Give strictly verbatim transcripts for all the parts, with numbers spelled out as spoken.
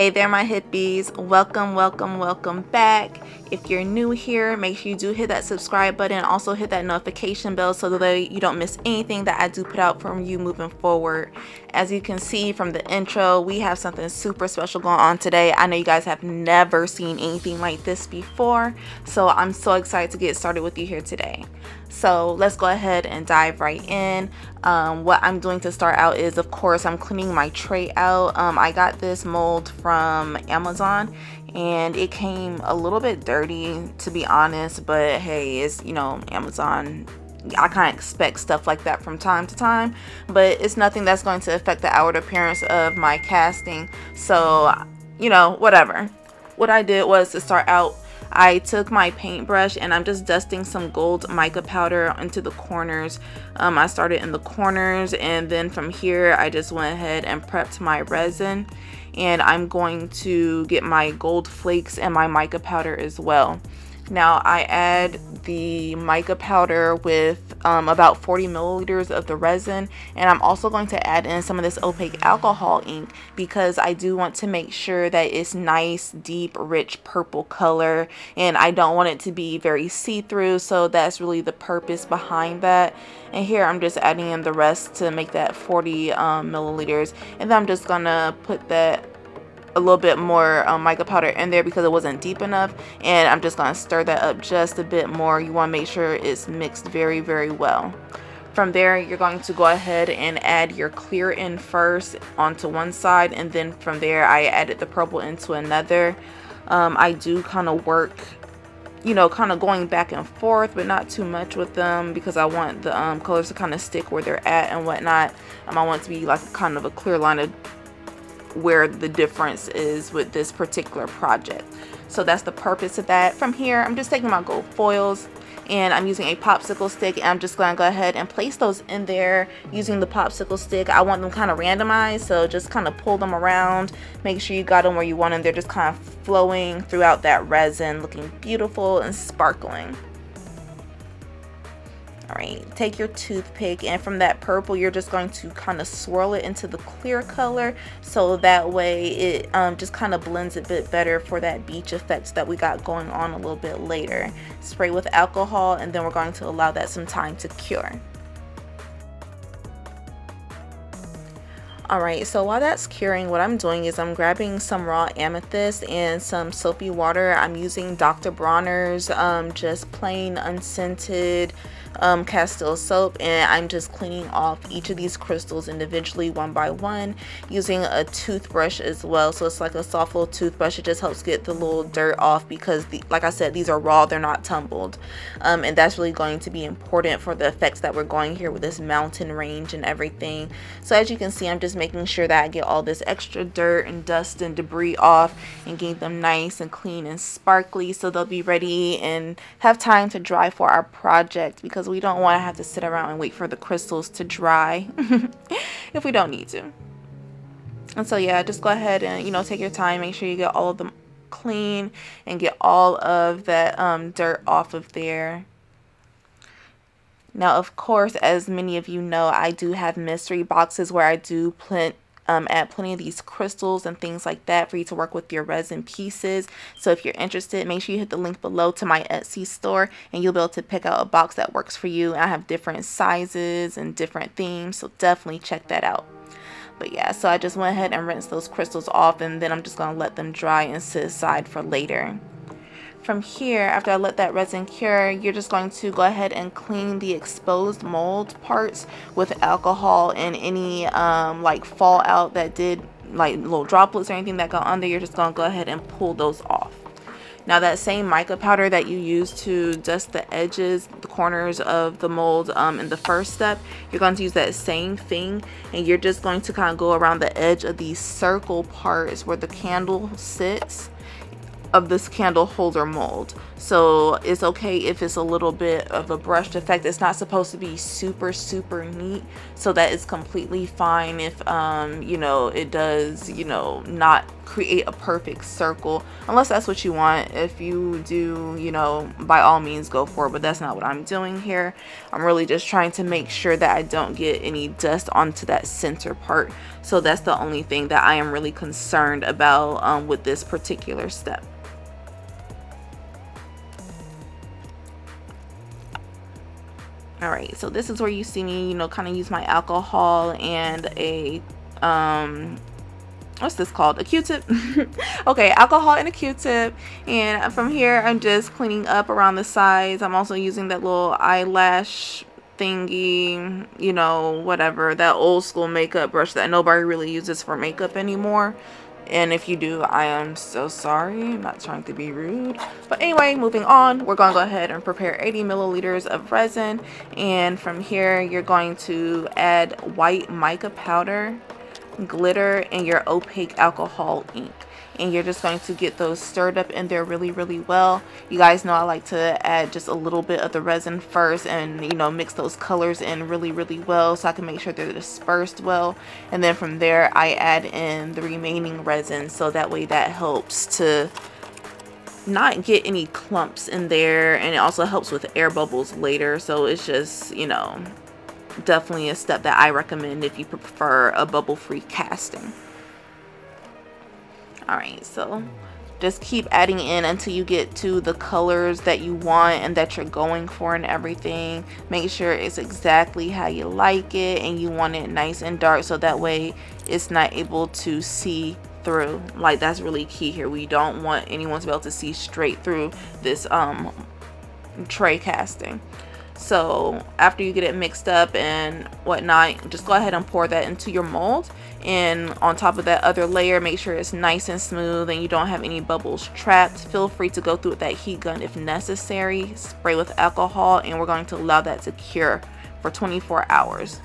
Hey there my hippies, welcome welcome welcome back. If you're new here, make sure you do hit that subscribe button, also hit that notification bell so that you don't miss anything that I do put out from you moving forward. As you can see from the intro, we have something super special going on today. I know you guys have never seen anything like this before, so I'm so excited to get started with you here today. So let's go ahead and dive right in. Um, what I'm doing to start out is, of course, I'm cleaning my tray out. Um, I got this mold from Amazon and it came a little bit dirty, to be honest, but hey, it's, you know, Amazon. I kind of expect stuff like that from time to time, but it's nothing that's going to affect the outward appearance of my casting. So, you know, whatever. What I did was, to start out, I took my paintbrush and I'm just dusting some gold mica powder into the corners. Um, I started in the corners, and then from here I just went ahead and prepped my resin, and I'm going to get my gold flakes and my mica powder as well. Now I add the mica powder with um, about forty milliliters of the resin, and I'm also going to add in some of this opaque alcohol ink because I do want to make sure that it's nice, deep, rich purple color, and I don't want it to be very see-through, so that's really the purpose behind that. And here I'm just adding in the rest to make that forty um, milliliters, and then I'm just gonna put that a little bit more um, mica powder in there because it wasn't deep enough, and I'm just going to stir that up just a bit more. You want to make sure it's mixed very very well. From there, you're going to go ahead and add your clear in first onto one side, and then from there I added the purple into another. um, I do kind of work, you know, kind of going back and forth, but not too much with them because I want the um, colors to kind of stick where they're at and whatnot. um, I want it to be like kind of a clear line of where the difference is with this particular project, so that's the purpose of that. From here, I'm just taking my gold foils and I'm using a popsicle stick, and I'm just going to go ahead and place those in there using the popsicle stick. I want them kind of randomized, so just kind of pull them around, make sure you got them where you want them. They're just kind of flowing throughout that resin, looking beautiful and sparkling. All right, take your toothpick, and from that purple you're just going to kind of swirl it into the clear color, so that way it um, just kind of blends a bit better for that beach effect that we got going on a little bit later. Spray with alcohol, and then we're going to allow that some time to cure. Alright, so while that's curing, what I'm doing is I'm grabbing some raw amethyst and some soapy water. I'm using Doctor Bronner's um, just plain unscented um, castile soap, and I'm just cleaning off each of these crystals individually, one by one, using a toothbrush as well. So it's like a soft little toothbrush. It just helps get the little dirt off because, the, like I said, these are raw, they're not tumbled. Um, and that's really going to be important for the effects that we're going here with this mountain range and everything. So as you can see, I'm just making sure that I get all this extra dirt and dust and debris off and get them nice and clean and sparkly, so they'll be ready and have time to dry for our project, because we don't want to have to sit around and wait for the crystals to dry if we don't need to. And so yeah, just go ahead and, you know, take your time, make sure you get all of them clean and get all of that um, dirt off of there. Now, of course, as many of you know, I do have mystery boxes where I do plant, um, add plenty of these crystals and things like that for you to work with your resin pieces. So if you're interested, make sure you hit the link below to my Etsy store, and you'll be able to pick out a box that works for you. And I have different sizes and different themes, so definitely check that out. But yeah, so I just went ahead and rinsed those crystals off, and then I'm just going to let them dry and sit aside for later. From here, after I let that resin cure, you're just going to go ahead and clean the exposed mold parts with alcohol, and any um, like fallout that did, like little droplets or anything that got on there, you're just going to go ahead and pull those off. Now that same mica powder that you used to dust the edges, the corners of the mold um, in the first step, you're going to use that same thing, and you're just going to kind of go around the edge of these circle parts where the candle sits, of this candle holder mold. So it's okay if it's a little bit of a brushed effect. It's not supposed to be super super neat, so that is completely fine if um you know, it does, you know, not create a perfect circle, unless that's what you want. If you do, you know, by all means go for it, but that's not what I'm doing here. I'm really just trying to make sure that I don't get any dust onto that center part. So that's the only thing that I am really concerned about um, with this particular step. Alright, so this is where you see me, you know, kind of use my alcohol and a, um, what's this called? A Q-tip. Okay, alcohol and a Q-tip. And from here, I'm just cleaning up around the sides. I'm also using that little eyelash thingy, you know, whatever, that old school makeup brush that nobody really uses for makeup anymore. And if you do, I am so sorry. I'm not trying to be rude. But anyway, moving on, we're going to go ahead and prepare eighty milliliters of resin. And from here, you're going to add white mica powder, glitter, and your opaque alcohol ink. And you're just going to get those stirred up in there really, really well. You guys know I like to add just a little bit of the resin first and, you know, mix those colors in really, really well so I can make sure they're dispersed well. And then from there, I add in the remaining resin, so that way that helps to not get any clumps in there, and it also helps with air bubbles later. So it's just, you know, definitely a step that I recommend if you prefer a bubble-free casting. Alright, so just keep adding in until you get to the colors that you want and that you're going for and everything. Make sure it's exactly how you like it, and you want it nice and dark so that way it's not able to see through. Like, that's really key here. We don't want anyone to be able to see straight through this um, tray casting. So after you get it mixed up and whatnot, just go ahead and pour that into your mold, and on top of that other layer, make sure it's nice and smooth and you don't have any bubbles trapped. Feel free to go through with that heat gun if necessary, spray with alcohol, and we're going to allow that to cure for twenty-four hours.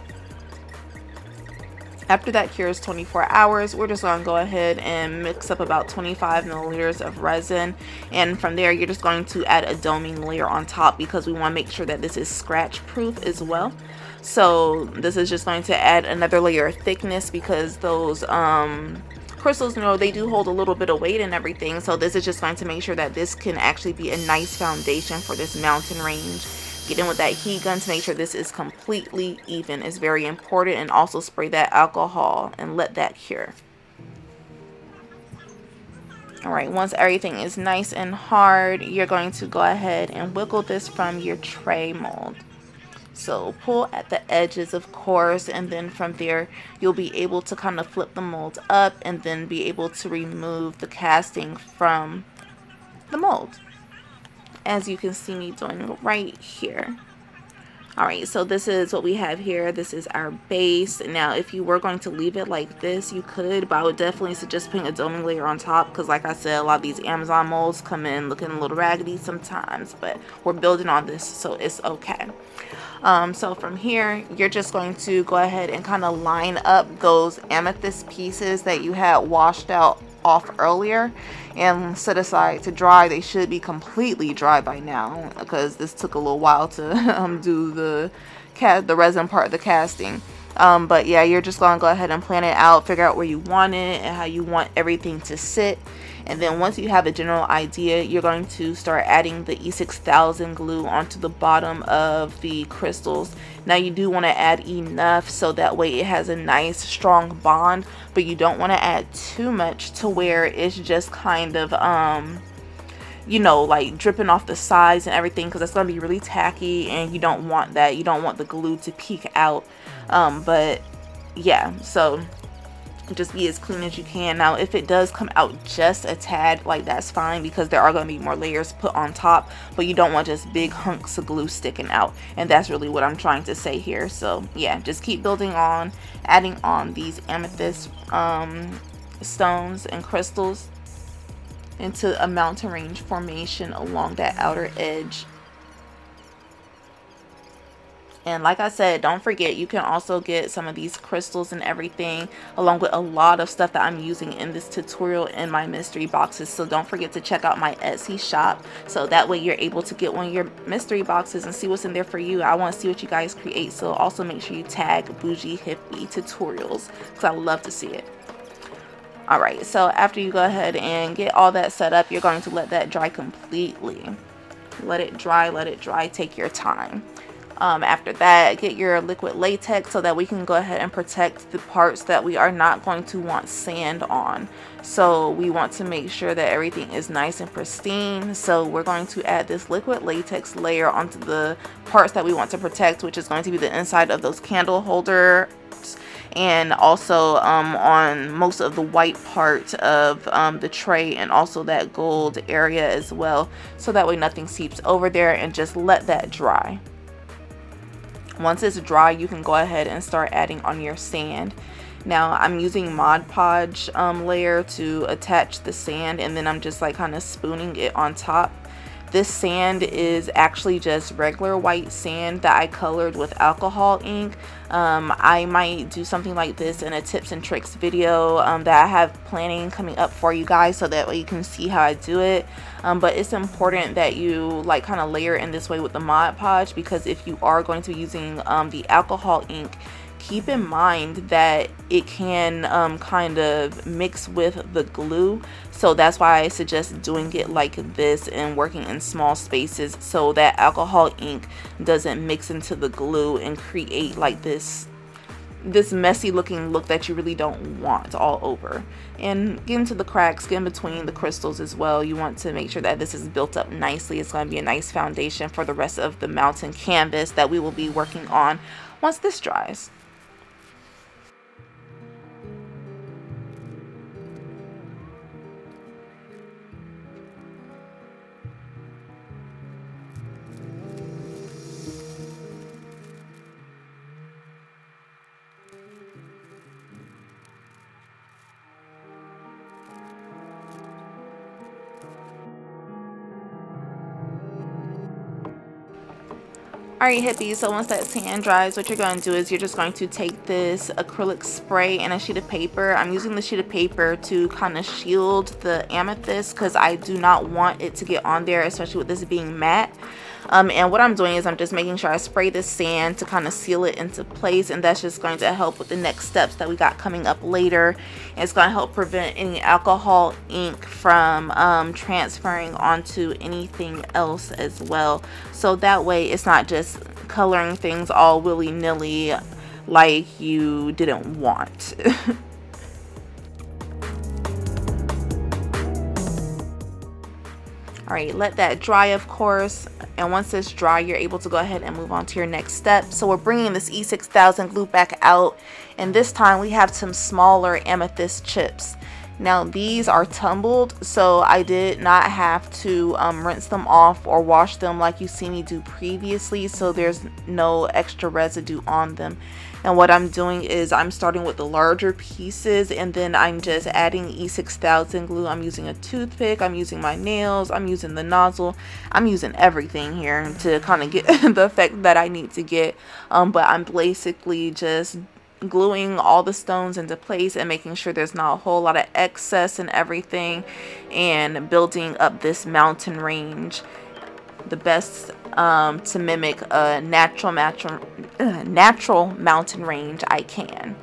After that cures twenty-four hours, we're just going to go ahead and mix up about twenty-five milliliters of resin. And from there, you're just going to add a doming layer on top, because we want to make sure that this is scratch proof as well. So this is just going to add another layer of thickness, because those um, crystals, you know, they do hold a little bit of weight and everything. So this is just going to make sure that this can actually be a nice foundation for this mountain range. Get in with that heat gun to make sure this is completely even. It's very important. And also spray that alcohol and let that cure. Alright, once everything is nice and hard, you're going to go ahead and wiggle this from your tray mold. So pull at the edges, of course, and then from there you'll be able to kind of flip the mold up and then be able to remove the casting from the mold, as you can see me doing right here. Alright, so this is what we have here. This is our base. Now, if you were going to leave it like this, you could, but I would definitely suggest putting a doming layer on top, because like I said, a lot of these Amazon molds come in looking a little raggedy sometimes, but we're building on this, so it's okay. Um, so from here, you're just going to go ahead and kind of line up those amethyst pieces that you had washed out off earlier and set aside to dry. They should be completely dry by now, because this took a little while to um, do the cast the resin part of the casting. Um, but yeah, you're just gonna go ahead and plan it out, figure out where you want it and how you want everything to sit. And then once you have a general idea, you're going to start adding the E six thousand glue onto the bottom of the crystals. Now, you do want to add enough so that way it has a nice strong bond, but you don't want to add too much to where it's just kind of um you know, like dripping off the sides and everything, because that's going to be really tacky and you don't want that. You don't want the glue to peek out. Um, but yeah, so just be as clean as you can. Now, if it does come out just a tad, like, that's fine, because there are going to be more layers put on top, but you don't want just big hunks of glue sticking out, and that's really what I'm trying to say here. So yeah, just keep building on, adding on these amethyst um, stones and crystals into a mountain range formation along that outer edge. And like I said, don't forget, you can also get some of these crystals and everything along with a lot of stuff that I'm using in this tutorial in my mystery boxes. So don't forget to check out my Etsy shop, so that way you're able to get one of your mystery boxes and see what's in there for you. I want to see what you guys create. So also make sure you tag Bougie Hippie Tutorials, because I love to see it. All right, so after you go ahead and get all that set up, you're going to let that dry completely. Let it dry, let it dry, take your time. Um, after that, get your liquid latex so that we can go ahead and protect the parts that we are not going to want sand on. So we want to make sure that everything is nice and pristine. So we're going to add this liquid latex layer onto the parts that we want to protect, which is going to be the inside of those candle holders, and also um, on most of the white part of um, the tray, and also that gold area as well, so that way nothing seeps over there, and just let that dry. Once it's dry, you can go ahead and start adding on your sand. Now I'm using Mod Podge um, layer to attach the sand, and then I'm just like kind of spooning it on top. This sand is actually just regular white sand that I colored with alcohol ink. Um, I might do something like this in a tips and tricks video um, that I have planning coming up for you guys, so that way you can see how I do it. Um, but it's important that you like kind of layer in this way with the Mod Podge, because if you are going to be using um, the alcohol ink, keep in mind that it can um, kind of mix with the glue. So that's why I suggest doing it like this and working in small spaces, so that alcohol ink doesn't mix into the glue and create like this this messy looking look that you really don't want all over. And get into the cracks, get in between the crystals as well. You want to make sure that this is built up nicely. It's going to be a nice foundation for the rest of the mountain canvas that we will be working on once this dries. Alright hippies, so once that sand dries, what you're going to do is you're just going to take this acrylic spray and a sheet of paper. I'm using the sheet of paper to kind of shield the amethyst, because I do not want it to get on there, especially with this being matte. Um, and what I'm doing is I'm just making sure I spray the sand to kind of seal it into place, and that's just going to help with the next steps that we got coming up later. And it's going to help prevent any alcohol ink from um, transferring onto anything else as well, so that way it's not just coloring things all willy-nilly like you didn't want. Alright, let that dry, of course, and once it's dry, you're able to go ahead and move on to your next step. So we're bringing this E six thousand glue back out, and this time we have some smaller amethyst chips. Now these are tumbled, so I did not have to um, rinse them off or wash them like you see me do previously, so there's no extra residue on them. And what I'm doing is I'm starting with the larger pieces, and then I'm just adding E six thousand glue. I'm using a toothpick, I'm using my nails, I'm using the nozzle, I'm using everything here to kind of get the effect that I need to get. Um, but I'm basically just gluing all the stones into place and making sure there's not a whole lot of excess and everything, and building up this mountain range the best um, to mimic a natural natural uh, natural mountain range I can.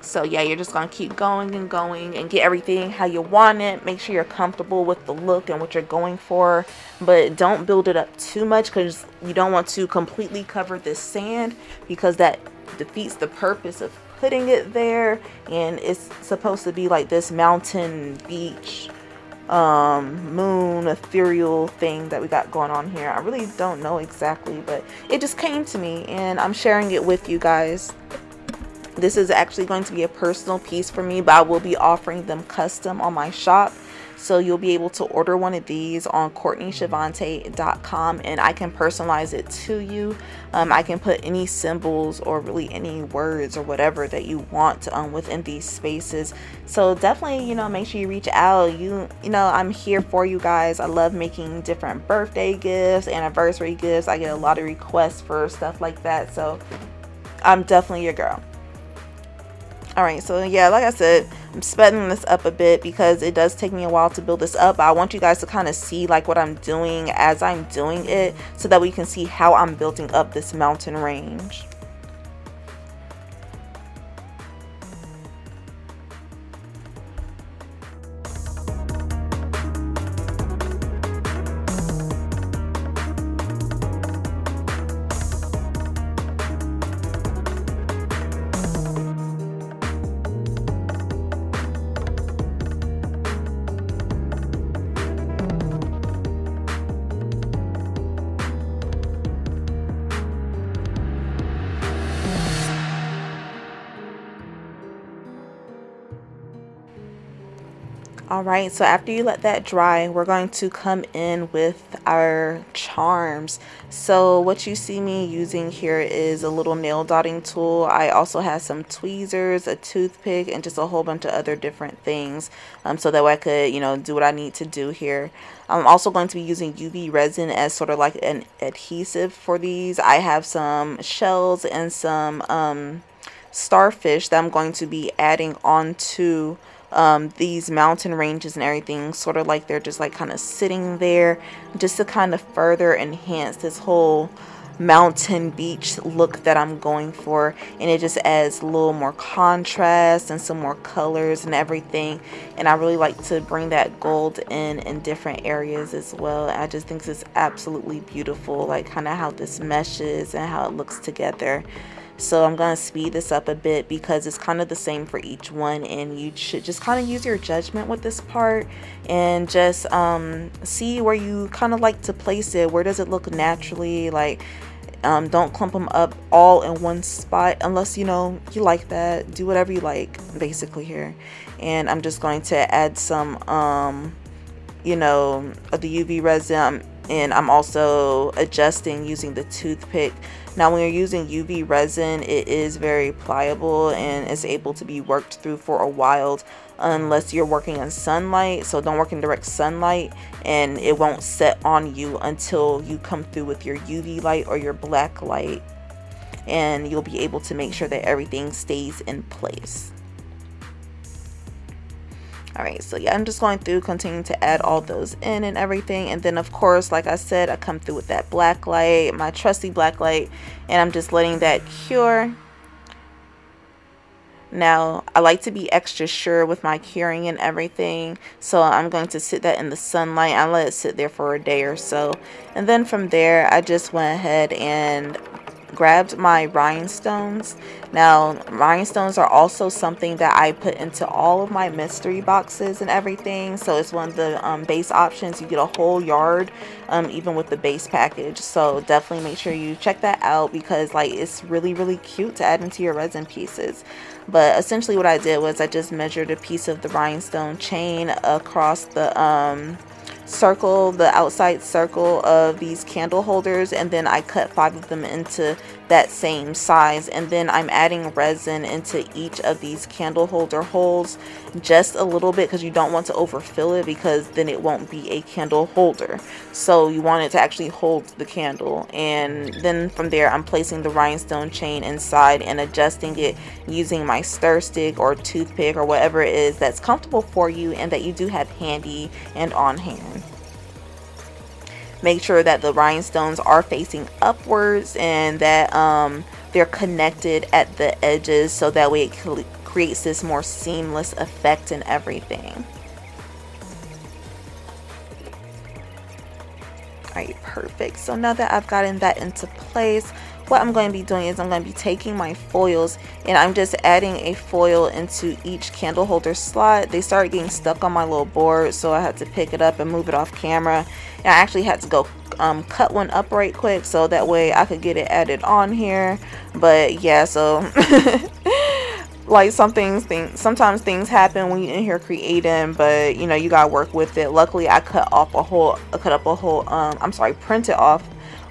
So yeah, you're just gonna keep going and going and get everything how you want it. Make sure you're comfortable with the look and what you're going for, but don't build it up too much, because you don't want to completely cover this sand, because that defeats the purpose of putting it there. And it's supposed to be like this mountain, beach, um moon, ethereal thing that we got going on here. I really don't know exactly, but it just came to me and I'm sharing it with you guys. This is actually going to be a personal piece for me, but I will be offering them custom on my shop. So you'll be able to order one of these on Courtney Shavontae dot com, and I can personalize it to you. Um, I can put any symbols or really any words or whatever that you want um, within these spaces. So definitely, you know, make sure you reach out. You, you know, I'm here for you guys. I love making different birthday gifts, anniversary gifts. I get a lot of requests for stuff like that. So I'm definitely your girl. All right, so yeah, like I said, I'm speeding this up a bit because it does take me a while to build this up. I want you guys to kind of see like what I'm doing as I'm doing it, so that we can see how I'm building up this mountain range. All right, so after you let that dry, we're going to come in with our charms. So what you see me using here is a little nail dotting tool. I also have some tweezers, a toothpick, and just a whole bunch of other different things, um, so that way I could, you know, do what I need to do here. I'm also going to be using U V resin as sort of like an adhesive for these. I have some shells and some um, starfish that I'm going to be adding onto Um, these mountain ranges and everything, sort of like they're just like kind of sitting there, just to kind of further enhance this whole mountain beach look that I'm going for. And it just adds a little more contrast and some more colors and everything, and I really like to bring that gold in in different areas as well. I just think this is absolutely beautiful, like kind of how this meshes and how it looks together. So I'm going to speed this up a bit because it's kind of the same for each one, and you should just kind of use your judgment with this part and just um, see where you kind of like to place it. Where does it look naturally? Like, um, don't clump them up all in one spot unless, you know, you like that. Do whatever you like basically here. And I'm just going to add some, um, you know, of the U V resin, and I'm also adjusting using the toothpick. Now when you're using U V resin, it is very pliable and is able to be worked through for a while unless you're working in sunlight. So don't work in direct sunlight, and it won't set on you until you come through with your U V light or your black light, and you'll be able to make sure that everything stays in place. All right, so yeah, I'm just going through, continuing to add all those in and everything. And then of course, like I said, I come through with that black light, my trusty black light, and I'm just letting that cure. Now, I like to be extra sure with my curing and everything, so I'm going to sit that in the sunlight. I let it sit there for a day or so. And then from there, I just went ahead and grabbed my rhinestones. Now rhinestones are also something that I put into all of my mystery boxes and everything, so it's one of the um, base options. You get a whole yard um, even with the base package, so definitely make sure you check that out because like it's really really cute to add into your resin pieces. But essentially what I did was I just measured a piece of the rhinestone chain across the um, circle, the outside circle of these candle holders, and then I cut five of them into that same size. And then I'm adding resin into each of these candle holder holes just a little bit because you don't want to overfill it, because then it won't be a candle holder. So you want it to actually hold the candle. And then from there, I'm placing the rhinestone chain inside and adjusting it using my stir stick or toothpick or whatever it is that's comfortable for you and that you do have handy and on hand. Make sure that the rhinestones are facing upwards and that um, they're connected at the edges, so that way it creates this more seamless effect and everything. All right, perfect. So now that I've gotten that into place, what I'm going to be doing is I'm going to be taking my foils and I'm just adding a foil into each candle holder slot. They started getting stuck on my little board, so I had to pick it up and move it off camera, and I actually had to go um, cut one up right quick so that way I could get it added on here. But yeah, so like some things things sometimes things happen when you're in here creating, but you know, you gotta work with it. Luckily I cut off a whole I cut up a whole um I'm sorry printed off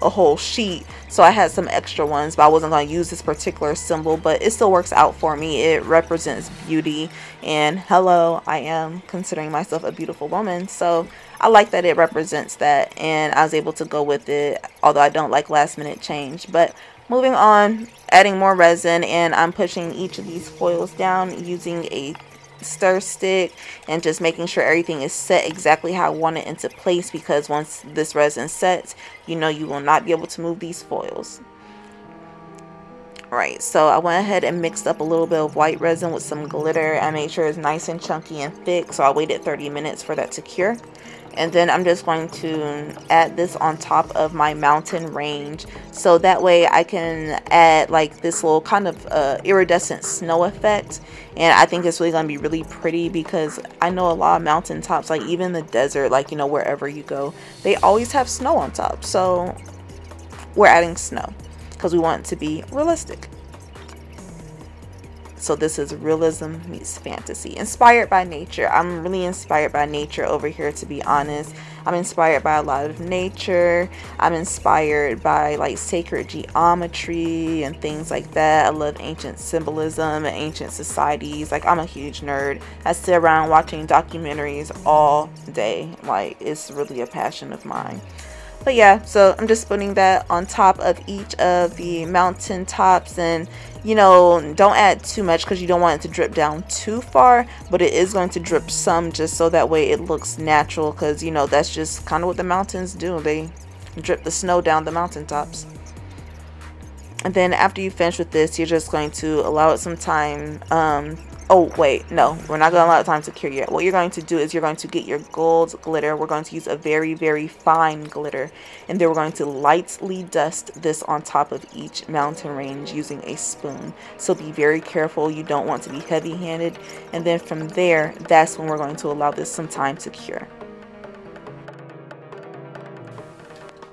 a whole sheet, so I had some extra ones, but I wasn't going to use this particular symbol, but it still works out for me. It represents beauty, and hello, I am considering myself a beautiful woman, so I like that it represents that, and I was able to go with it, although I don't like last minute change. But moving on, adding more resin, and I'm pushing each of these foils down using a stir stick and just making sure everything is set exactly how I want it into place, because once this resin sets, you know, you will not be able to move these foils. All right, so I went ahead and mixed up a little bit of white resin with some glitter. I made sure it's nice and chunky and thick, so I waited thirty minutes for that to cure. And then I'm just going to add this on top of my mountain range, so that way I can add like this little kind of uh, iridescent snow effect. And I think it's really going to be really pretty, because I know a lot of mountaintops, like even the desert, like, you know, wherever you go, they always have snow on top. So we're adding snow because we want it to be realistic. So this is realism meets fantasy, inspired by nature. I'm really inspired by nature over here, to be honest. I'm inspired by a lot of nature. I'm inspired by like sacred geometry and things like that. I love ancient symbolism and ancient societies. Like, I'm a huge nerd. I sit around watching documentaries all day. Like, it's really a passion of mine. But yeah, so I'm just putting that on top of each of the mountain tops, and you know, don't add too much because you don't want it to drip down too far, but it is going to drip some, just so that way it looks natural, because you know, that's just kind of what the mountains do. They drip the snow down the mountaintops. And then after you finish with this, you're just going to allow it some time. Um, Oh wait, no, we're not going to allow time to cure yet. What you're going to do is you're going to get your gold glitter. We're going to use a very, very fine glitter. And then we're going to lightly dust this on top of each mountain range using a spoon. So be very careful. You don't want to be heavy-handed. And then from there, that's when we're going to allow this some time to cure.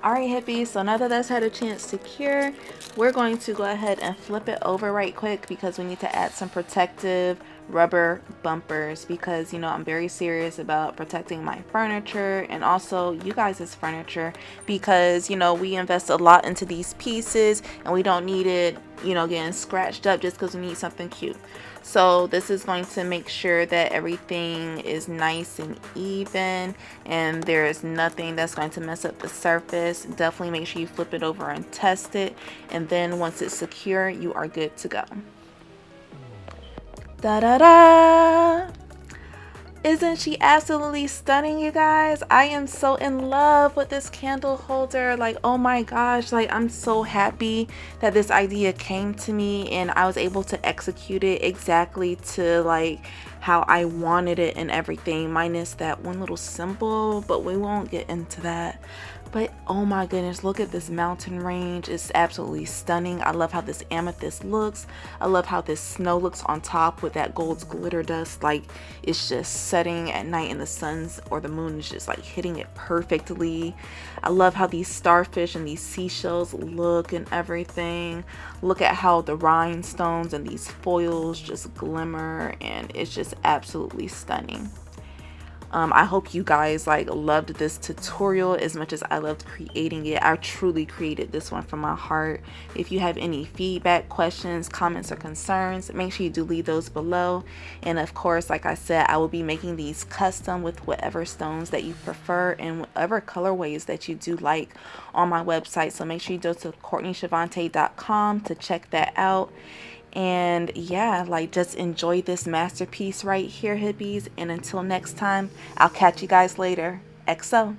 Alright hippies, so now that that's had a chance to cure, we're going to go ahead and flip it over right quick, because we need to add some protective rubber bumpers, because you know, I'm very serious about protecting my furniture and also you guys' furniture, because you know, we invest a lot into these pieces and we don't need it, you know, getting scratched up just because we need something cute. So this is going to make sure that everything is nice and even, and there is nothing that's going to mess up the surface. Definitely make sure you flip it over and test it, and then once it's secure, you are good to go. Da da da! Isn't she absolutely stunning, you guys? I am so in love with this candle holder. Like, oh my gosh, like I'm so happy that this idea came to me and I was able to execute it exactly to like how I wanted it and everything, minus that one little symbol, but we won't get into that. But oh my goodness, look at this mountain range. It's absolutely stunning. I love how this amethyst looks. I love how this snow looks on top with that gold glitter dust. Like, it's just setting at night and the sun's or the moon is just like hitting it perfectly. I love how these starfish and these seashells look and everything. Look at how the rhinestones and these foils just glimmer, and it's just absolutely stunning. Um, I hope you guys like loved this tutorial as much as I loved creating it. I truly created this one from my heart. If you have any feedback, questions, comments, or concerns, make sure you do leave those below. And of course, like I said, I will be making these custom with whatever stones that you prefer and whatever colorways that you do like on my website. So make sure you go to Courtney Shavontae dot com to check that out. And yeah, like just enjoy this masterpiece right here, hippies, and until next time, I'll catch you guys later. X O